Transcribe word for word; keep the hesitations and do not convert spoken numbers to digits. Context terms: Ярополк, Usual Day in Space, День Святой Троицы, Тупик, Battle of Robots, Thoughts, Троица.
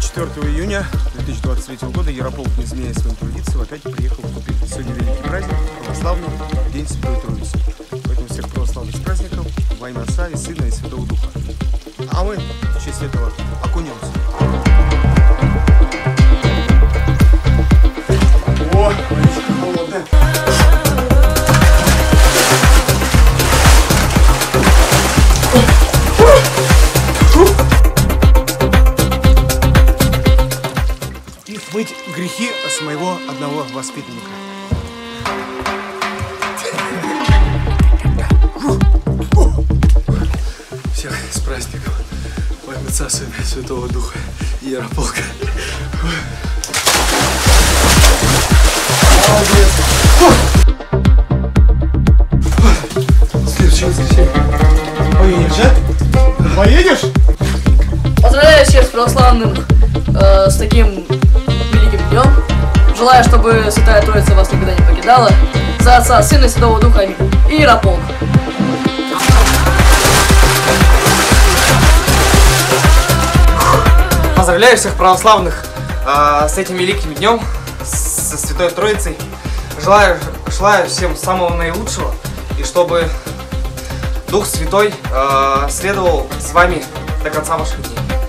четвёртого июня две тысячи двадцать третьего года Ярополк, не изменяя своим традициям, опять приехал в Тупик. Сегодня великий праздник, православный День Святой Троицы. Поэтому всех православных с праздником, во имя Отца и Сына и Святого Духа. А мы в честь этого окунемся. О, водичка холодная. И смыть грехи с моего одного воспитанника. Всех с праздником. Во имя Отца, Сына и Святого Духа. Ярополка. Следующее воскресенье. Поедешь, а? Поедешь? Поздравляю всех с православным, э, с таким великим днем. Желаю, чтобы Святая Троица вас никогда не покидала. За Отца, Сына и Святого Духа. Аминь. И Ярополк. Поздравляю всех православных э, с этим великим днем, со Святой Троицей. Желаю, желаю всем самого наилучшего, и чтобы Дух Святой э, следовал с вами до конца ваших дней.